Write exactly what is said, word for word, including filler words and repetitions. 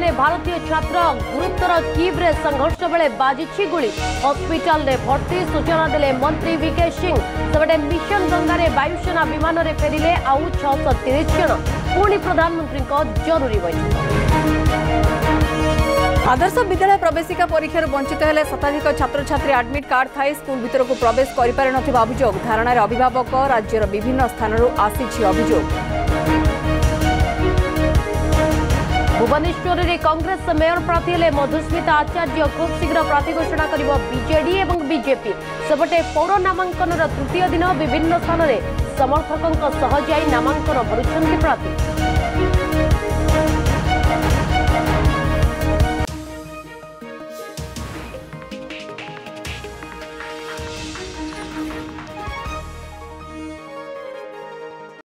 रे भारतीय छात्र गुरुतर किब्रे संघर्ष बेले बाजी गुली हस्पिटाल भर्ती सूचना देले मंत्री विके सिंह। सेपटे मिशन गंगारे वायुसेना विमान रे फेरिले आउ छह सौ तीस जन पुणी प्रधानमंत्री जरूरी बैठक। आदर्श विद्यालय प्रवेशिका परीक्षार वंचित हेले शताधिक छात्र छात्री आडमिट कार्ड थाई स्कूल भितरक प्रवेश करिपारे नथिबा अभियोग। धारणार अभिभावक राज्यर विभिन्न स्थानरू आसीछि अभियोग। भुवनेश्वर में कांग्रेस मेयर प्रार्थी हेले मधुस्मिता आचार्य खूब शीघ्र प्रार्थी घोषणा करिबो बीजेडी एवं बीजेपी। सेपटे पौर नामांकन तृतीय दिन विभिन्न स्थान में समर्थकों नामांकन भरुछन्ति प्रार्थी।